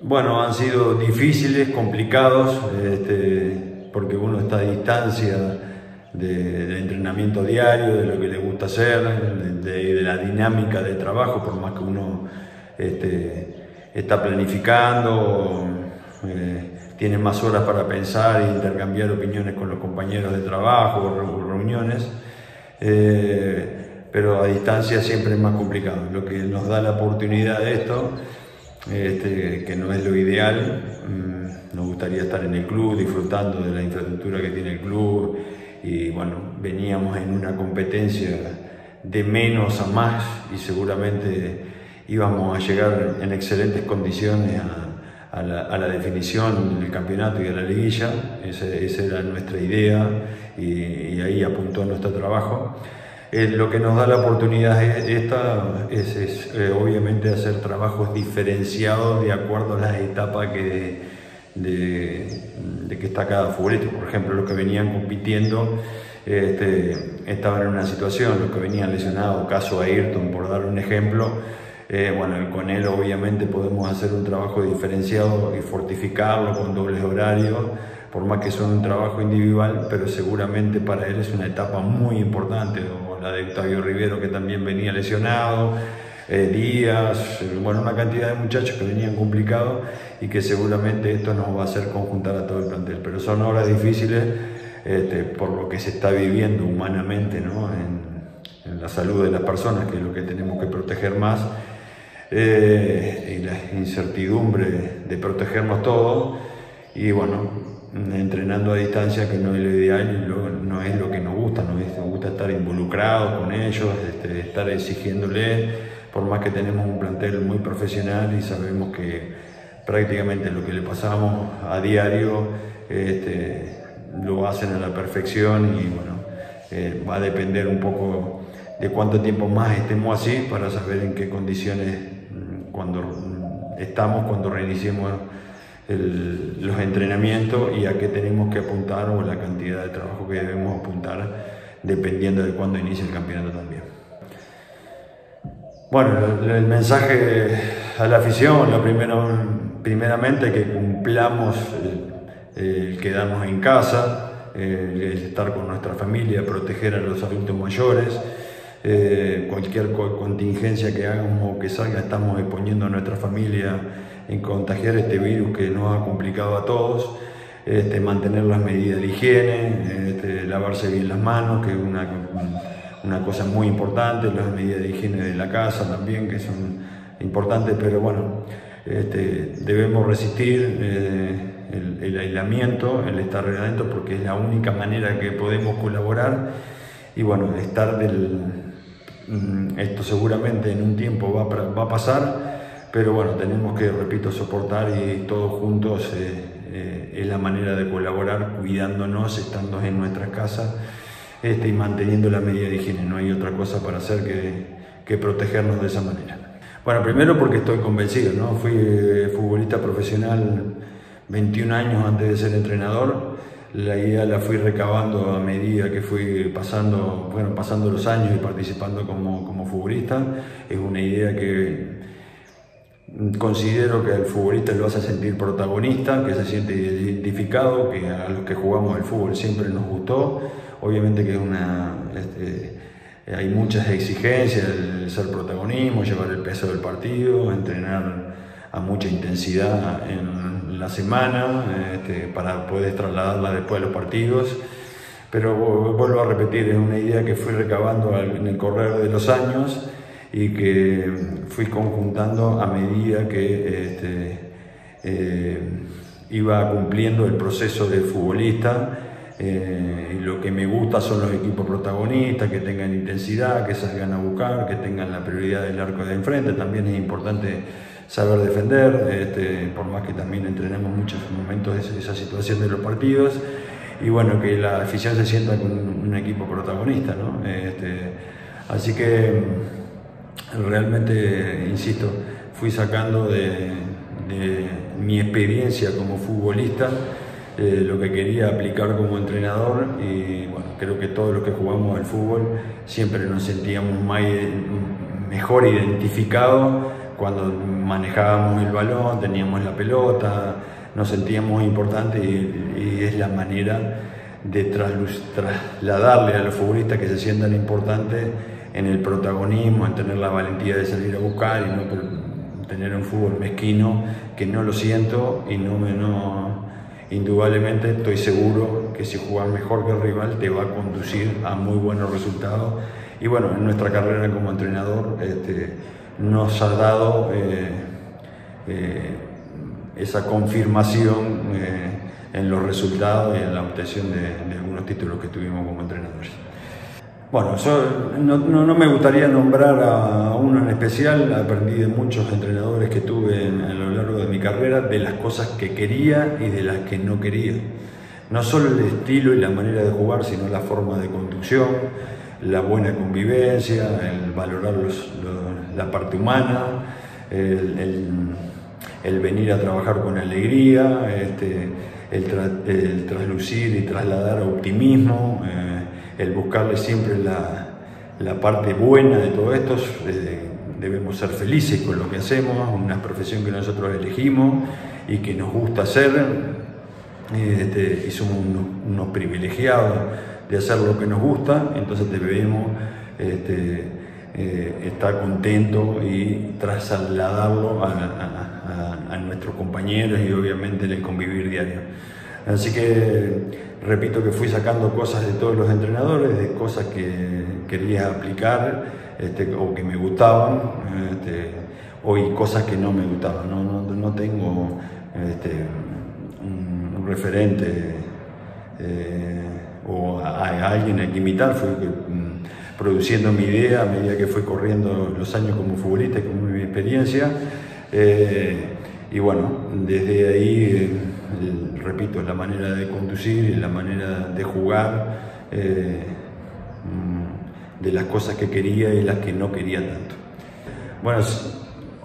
Bueno, han sido difíciles, complicados, porque uno está a distancia del entrenamiento diario, de lo que le gusta hacer, de la dinámica de trabajo, por más que uno está planificando, tiene más horas para pensar e intercambiar opiniones con los compañeros de trabajo, reuniones, pero a distancia siempre es más complicado. Lo que nos da la oportunidad de esto, que no es lo ideal, nos gustaría estar en el club, disfrutando de la infraestructura que tiene el club, y bueno, veníamos en una competencia de menos a más y seguramente íbamos a llegar en excelentes condiciones a la definición del campeonato y a la liguilla. Esa era nuestra idea y ahí apuntó nuestro trabajo. Lo que nos da la oportunidad es obviamente hacer trabajos diferenciados de acuerdo a las etapas de que está cada futbolista. Por ejemplo, los que venían compitiendo estaban en una situación, los que venían lesionados, caso Ayrton, por dar un ejemplo. Bueno, con él obviamente podemos hacer un trabajo diferenciado y fortificarlo con dobles horarios, por más que son un trabajo individual, pero seguramente para él es una etapa muy importante, o la de Octavio Rivero, que también venía lesionado, Díaz, bueno, una cantidad de muchachos que venían complicados y que seguramente esto nos va a hacer conjuntar a todo el plantel, pero son horas difíciles por lo que se está viviendo humanamente, ¿no? En la salud de las personas, que es lo que tenemos que proteger más, y la incertidumbre de protegernos todos, y bueno, entrenando a distancia, que no es lo ideal, no es lo que nos gusta, nos gusta estar involucrados con ellos, estar exigiéndoles, por más que tenemos un plantel muy profesional y sabemos que prácticamente lo que le pasamos a diario lo hacen a la perfección, y bueno, va a depender un poco de cuánto tiempo más estemos así para saber en qué condiciones cuando reiniciemos los entrenamientos y a qué tenemos que apuntar, o la cantidad de trabajo que debemos apuntar dependiendo de cuándo inicie el campeonato también. Bueno, el mensaje a la afición, primeramente que cumplamos el quedarnos en casa, el estar con nuestra familia, proteger a los adultos mayores. Cualquier contingencia que hagamos o que salga, estamos exponiendo a nuestra familia en contagiar este virus que nos ha complicado a todos. Mantener las medidas de higiene, lavarse bien las manos, que es una cosa muy importante, las medidas de higiene de la casa también, que son importantes, pero bueno, debemos resistir el aislamiento, el estar adentro, porque es la única manera que podemos colaborar. Y bueno, esto seguramente en un tiempo va a pasar, pero bueno, tenemos que, repito, soportar, y todos juntos es la manera de colaborar, cuidándonos, estando en nuestras casas y manteniendo la medida de higiene. No hay otra cosa para hacer que protegernos de esa manera. Bueno, primero porque estoy convencido, ¿no? Fui futbolista profesional 21 años antes de ser entrenador. La idea la fui recabando a medida que fui pasando los años y participando como futbolista. Es una idea que considero que al futbolista lo hace sentir protagonista, que se siente identificado, que a los que jugamos el fútbol siempre nos gustó. Obviamente que hay muchas exigencias, el ser protagonismo, llevar el peso del partido, entrenar a mucha intensidad en la semana para poder trasladarla después de los partidos, pero vuelvo a repetir, es una idea que fui recabando en el correr de los años y que fui conjuntando a medida que iba cumpliendo el proceso de futbolista. Lo que me gusta son los equipos protagonistas, que tengan intensidad, que salgan a buscar, que tengan la prioridad del arco de enfrente. También es importante saber defender, por más que también entrenemos muchos momentos esa situación de los partidos, y bueno, que la afición se sienta con un equipo protagonista, ¿no? Así que realmente, insisto, fui sacando de mi experiencia como futbolista lo que quería aplicar como entrenador, y bueno, creo que todos los que jugamos al fútbol siempre nos sentíamos mejor identificados cuando manejábamos el balón, teníamos la pelota, nos sentíamos importantes y es la manera de trasladarle a los futbolistas que se sientan importantes en el protagonismo, en tener la valentía de salir a buscar y no tener un fútbol mezquino, que no lo siento y indudablemente estoy seguro que si jugar mejor que el rival te va a conducir a muy buenos resultados. Y bueno, en nuestra carrera como entrenador nos ha dado esa confirmación en los resultados y en la obtención de algunos títulos que tuvimos como entrenadores. Bueno, yo no me gustaría nombrar a uno en especial. Aprendí de muchos entrenadores que tuve a lo largo de mi carrera, de las cosas que quería y de las que no quería. No solo el estilo y la manera de jugar, sino la forma de conducción, la buena convivencia, el valorar la parte humana, el venir a trabajar con alegría, el traslucir y trasladar optimismo, el buscarle siempre la parte buena de todo esto. Debemos ser felices con lo que hacemos, una profesión que nosotros elegimos y que nos gusta hacer, y somos unos privilegiados de hacer lo que nos gusta. Entonces debemos estar contentos y trasladarlo a nuestros compañeros y obviamente en el convivir diario. Así que repito que fui sacando cosas de todos los entrenadores, de cosas que quería aplicar o que me gustaban, o cosas que no me gustaban. No tengo un referente o a alguien a que imitar. Fui produciendo mi idea a medida que fui corriendo los años como futbolista y con mi experiencia. Y bueno, desde ahí, repito, la manera de conducir y la manera de jugar, de las cosas que quería y las que no quería tanto. Bueno,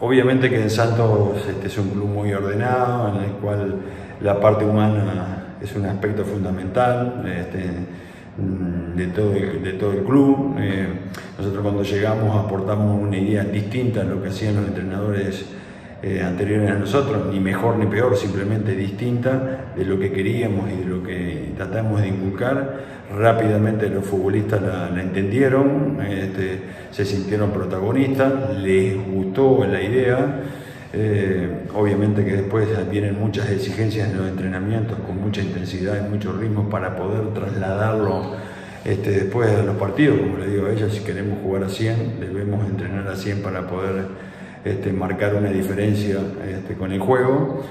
obviamente que en Santos es un club muy ordenado, en el cual la parte humana es un aspecto fundamental de todo el club. Nosotros cuando llegamos aportamos una idea distinta a lo que hacían los entrenadores anteriores a nosotros, ni mejor ni peor, simplemente distinta de lo que queríamos y de lo que tratamos de inculcar. Rápidamente los futbolistas la entendieron, se sintieron protagonistas, les gustó la idea. Obviamente que después vienen muchas exigencias en los entrenamientos, con mucha intensidad y mucho ritmo para poder trasladarlo después de los partidos. Como le digo a ella, si queremos jugar a 100, debemos entrenar a 100 para poder marcar una diferencia con el juego.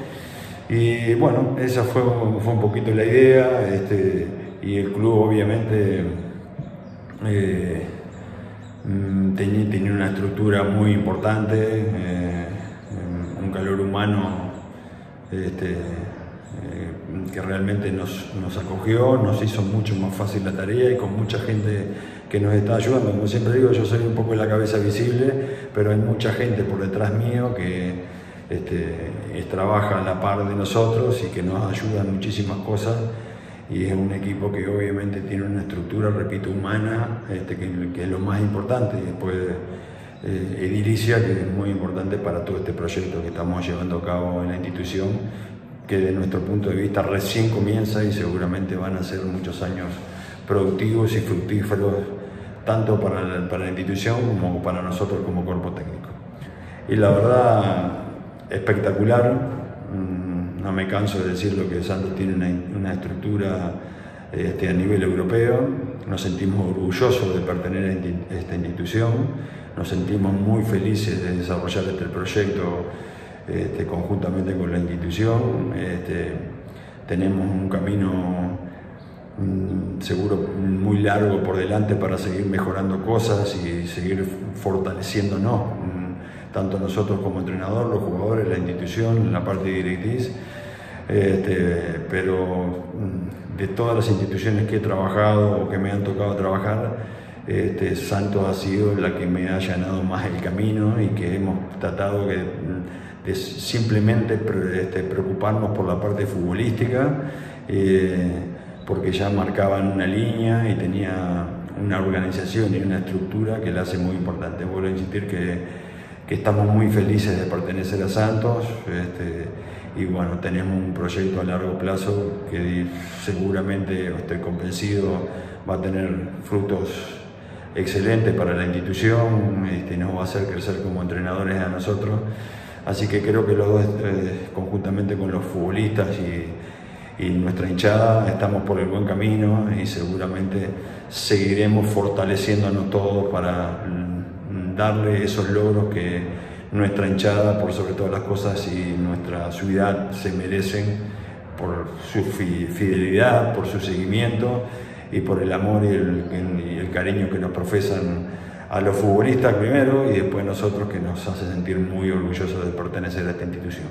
Y bueno, esa fue un poquito la idea, y el club obviamente tenía una estructura muy importante, un calor humano que realmente nos acogió, nos hizo mucho más fácil la tarea y con mucha gente que nos está ayudando. Como siempre digo, yo soy un poco la cabeza visible, pero hay mucha gente por detrás mío que trabaja a la par de nosotros y que nos ayuda en muchísimas cosas. Y es un equipo que obviamente tiene una estructura, repito, humana, que es lo más importante. Y después edilicia, que es muy importante para todo este proyecto que estamos llevando a cabo en la institución, que desde nuestro punto de vista recién comienza y seguramente van a ser muchos años productivos y fructíferos, tanto para la institución como para nosotros como cuerpo técnico. Y la verdad, espectacular. No me canso de decir lo que Santos tiene una estructura a nivel europeo. Nos sentimos orgullosos de pertenecer a esta institución, nos sentimos muy felices de desarrollar este proyecto conjuntamente con la institución. Tenemos un camino seguro muy largo por delante para seguir mejorando cosas y seguir fortaleciéndonos, tanto nosotros como entrenador, los jugadores, la institución, la parte directriz. Pero de todas las instituciones que he trabajado o que me han tocado trabajar, Santos ha sido la que me ha allanado más el camino y que hemos tratado de simplemente preocuparnos por la parte futbolística, porque ya marcaban una línea y tenía una organización y una estructura que la hace muy importante. Vuelvo a insistir que, que estamos muy felices de pertenecer a Santos, y bueno, tenemos un proyecto a largo plazo que seguramente, estoy convencido, va a tener frutos excelentes para la institución, nos va a hacer crecer como entrenadores a nosotros. Así que creo que los dos, conjuntamente con los futbolistas y nuestra hinchada, estamos por el buen camino y seguramente seguiremos fortaleciéndonos todos para darle esos logros que nuestra hinchada, por sobre todas las cosas, y nuestra ciudad se merecen por su fidelidad, por su seguimiento y por el amor y el cariño que nos profesan a los futbolistas primero y después nosotros, que nos hace sentir muy orgullosos de pertenecer a esta institución.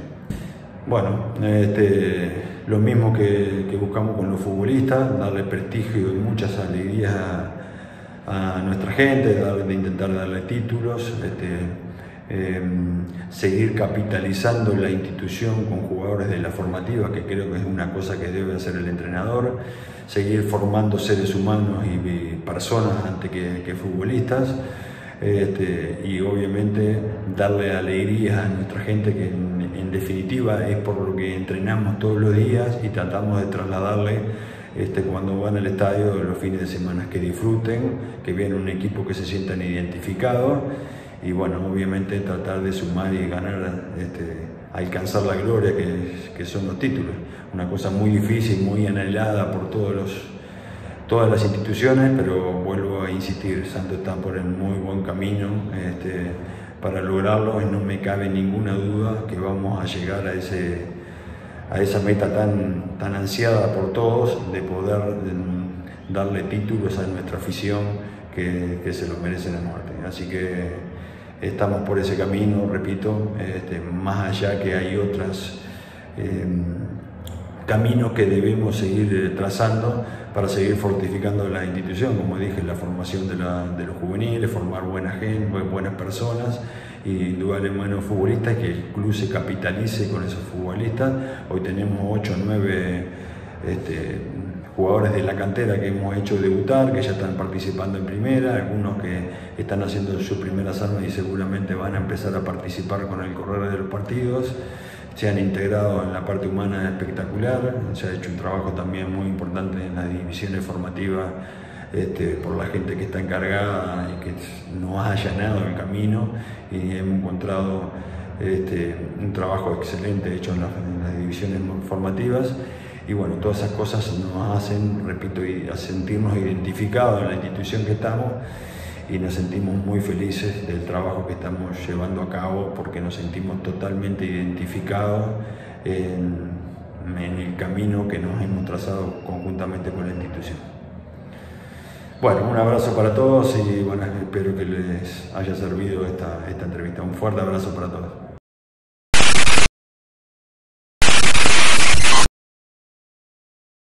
Bueno, lo mismo que buscamos con los futbolistas, darle prestigio y muchas alegrías a nuestra gente, intentar darle títulos, seguir capitalizando la institución con jugadores de la formativa, que creo que es una cosa que debe hacer el entrenador, seguir formando seres humanos y personas antes que futbolistas, y obviamente darle alegría a nuestra gente, que en definitiva es por lo que entrenamos todos los días y tratamos de trasladarle cuando van al estadio los fines de semana, que disfruten, que vean un equipo, que se sientan identificados. Y bueno, obviamente tratar de sumar y ganar, alcanzar la gloria que son los títulos. Una cosa muy difícil, muy anhelada por todas las instituciones, pero vuelvo a insistir, Santos está por el muy buen camino para lograrlo, y no me cabe ninguna duda que vamos a llegar a esa meta tan ansiada por todos, de poder darle títulos a nuestra afición, que se los merecen a muerte. Así que estamos por ese camino, repito, más allá que hay otros caminos que debemos seguir trazando para seguir fortificando la institución, como dije, la formación de los juveniles, formar buena gente, buenas personas y indudablemente buenos futbolistas, que el club se capitalice con esos futbolistas. Hoy tenemos 8 o 9 jugadores de la cantera que hemos hecho debutar, que ya están participando en primera, algunos que están haciendo sus primeras armas y seguramente van a empezar a participar con el correr de los partidos. Se han integrado en la parte humana espectacular, se ha hecho un trabajo también muy importante en las divisiones formativas, por la gente que está encargada y que nos ha allanado el camino, y hemos encontrado un trabajo excelente hecho en las divisiones formativas. Y bueno, todas esas cosas nos hacen, repito, a sentirnos identificados en la institución que estamos, y nos sentimos muy felices del trabajo que estamos llevando a cabo, porque nos sentimos totalmente identificados en el camino que nos hemos trazado conjuntamente con la institución. Bueno, un abrazo para todos y bueno, espero que les haya servido esta entrevista. Un fuerte abrazo para todos.